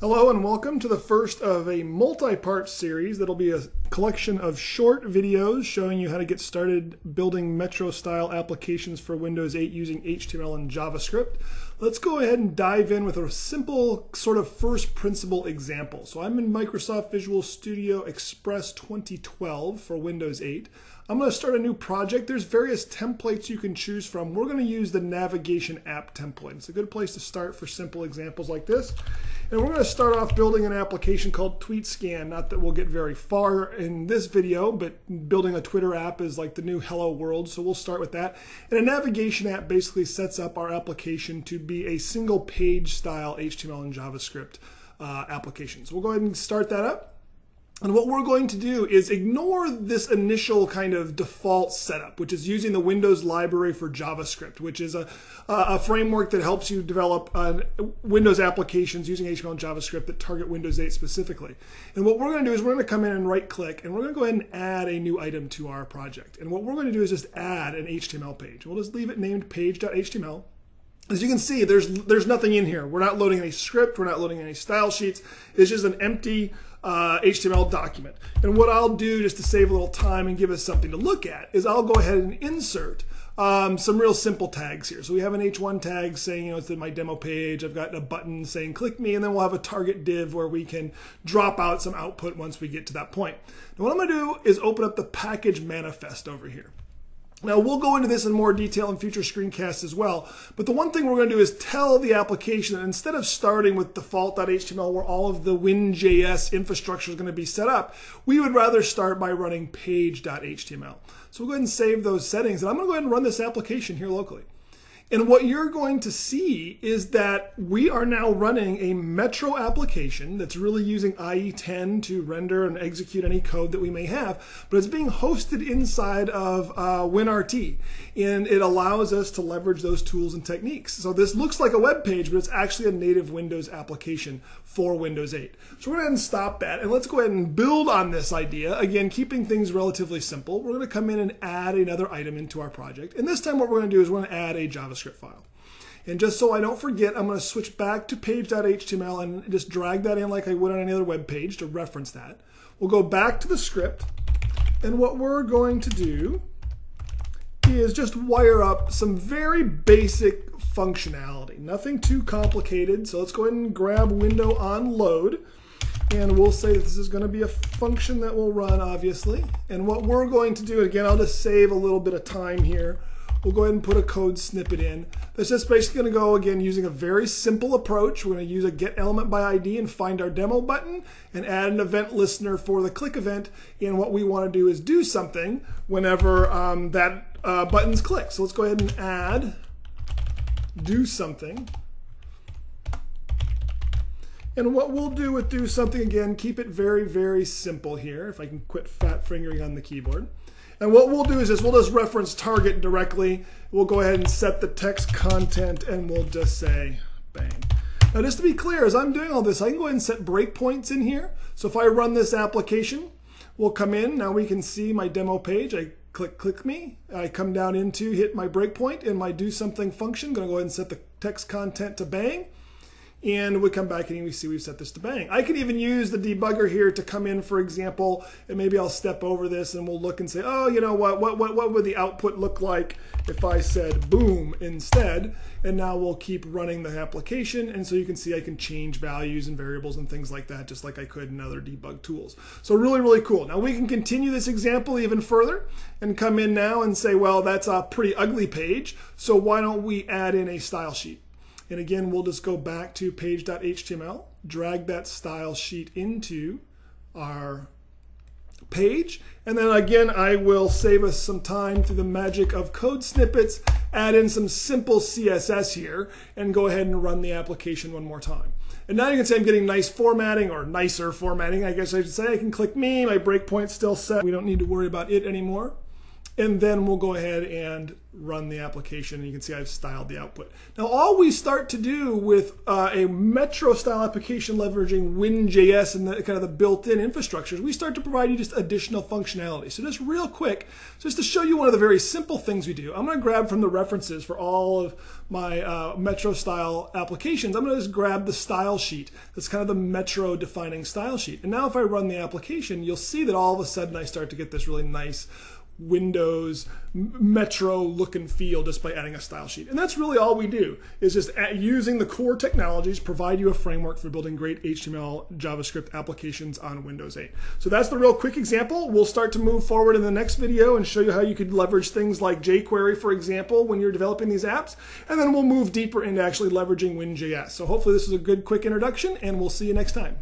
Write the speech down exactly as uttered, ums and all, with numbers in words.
Hello and welcome to the first of a multi-part series that'll be a collection of short videos showing you how to get started building Metro-style applications for Windows eight using H T M L and JavaScript. Let's go ahead and dive in with a simple sort of first principle example. So I'm in Microsoft Visual Studio Express twenty twelve for Windows eight. I'm going to start a new project. There's various templates you can choose from. We're going to use the navigation app template. It's a good place to start for simple examples like this. And we're going to start off building an application called TweetScan. Not that we'll get very far in this video, but building a Twitter app is like the new Hello World, so we'll start with that. And a navigation app basically sets up our application to be a single page style H T M L and JavaScript uh, application. So we'll go ahead and start that up. And what we're going to do is ignore this initial kind of default setup, which is using the Windows library for JavaScript, which is a, a framework that helps you develop uh, Windows applications using H T M L and JavaScript that target Windows eight specifically. And what we're going to do is we're going to come in and right click, and we're going to go ahead and add a new item to our project. And what we're going to do is just add an H T M L page. We'll just leave it named page dot H T M L. As you can see, there's there's nothing in here. We're not loading any script. We're not loading any style sheets. It's just an empty uh, H T M L document. And what I'll do, just to save a little time and give us something to look at, is I'll go ahead and insert um, some real simple tags here. So we have an H one tag saying, you know, it's in my demo page. I've got a button saying click me, and then we'll have a target div where we can drop out some output once we get to that point. Now what I'm going to do is open up the package manifest over here. Now, we'll go into this in more detail in future screencasts as well, but the one thing we're going to do is tell the application that instead of starting with default dot H T M L where all of the Win J S infrastructure is going to be set up, we would rather start by running page dot H T M L. So we'll go ahead and save those settings, and I'm going to go ahead and run this application here locally. And what you're going to see is that we are now running a Metro application that's really using I E ten to render and execute any code that we may have, but it's being hosted inside of uh, Win R T, and it allows us to leverage those tools and techniques. So this looks like a web page, but it's actually a native Windows application for Windows eight. So we're going to go ahead and stop that, and let's go ahead and build on this idea. Again, keeping things relatively simple, we're going to come in and add another item into our project, and this time what we're going to do is we're going to add a JavaScript file. And just so I don't forget, I'm going to switch back to page dot H T M L and just drag that in like I would on any other web page to reference that. We'll go back to the script, and what we're going to do is just wire up some very basic functionality, nothing too complicated. So let's go ahead and grab window on load, and we'll say that this is going to be a function that will run, obviously. And what we're going to do, again, I'll just save a little bit of time here. We'll go ahead and put a code snippet in. That's just basically going to go, again, using a very simple approach. We're going to use a get element by I D and find our demo button and add an event listener for the click event. And what we want to do is do something whenever um, that uh, button's clicked. So let's go ahead and add do something. And what we'll do with do something, again, keep it very, very simple here. If I can quit fat fingering on the keyboard. And what we'll do is this, we'll just reference target directly. We'll go ahead and set the text content, and we'll just say bang. Now just to be clear, as I'm doing all this, I can go ahead and set breakpoints in here. So if I run this application, we'll come in. Now we can see my demo page. I click click me. I come down into hit my breakpoint in my do something function. Gonna go ahead and set the text content to bang. And we come back and we see we've set this to bang. I can even use the debugger here to come in, for example, and maybe I'll step over this and we'll look and say, oh, you know what, what, what, what would the output look like if I said boom instead? And now we'll keep running the application. And so you can see I can change values and variables and things like that, just like I could in other debug tools. So really, really cool. Now we can continue this example even further and come in now and say, well, that's a pretty ugly page. So why don't we add in a style sheet? And again, we'll just go back to page dot H T M L, drag that style sheet into our page. And then again, I will save us some time through the magic of code snippets, add in some simple C S S here, and go ahead and run the application one more time. And now you can see I'm getting nice formatting, or nicer formatting, I guess I should say. I can click me, my breakpoint's still set. We don't need to worry about it anymore. And then we'll go ahead and run the application, and you can see I've styled the output. Now all we start to do with uh, a Metro style application leveraging WinJS and the kind of the built-in infrastructure is we start to provide you just additional functionality. So just real quick, just to show you one of the very simple things we do, I'm going to grab from the references for all of my uh, Metro style applications. I'm going to just grab the style sheet. That's kind of the Metro defining style sheet. And now if I run the application, you'll see that all of a sudden I start to get this really nice Windows Metro look and feel just by adding a style sheet. And that's really all we do, is just at using the core technologies provide you a framework for building great H T M L JavaScript applications on Windows eight. So that's the real quick example. We'll start to move forward in the next video and show you how you could leverage things like jQuery, for example, when you're developing these apps, and then we'll move deeper into actually leveraging WinJS. So hopefully this is a good quick introduction, and we'll see you next time.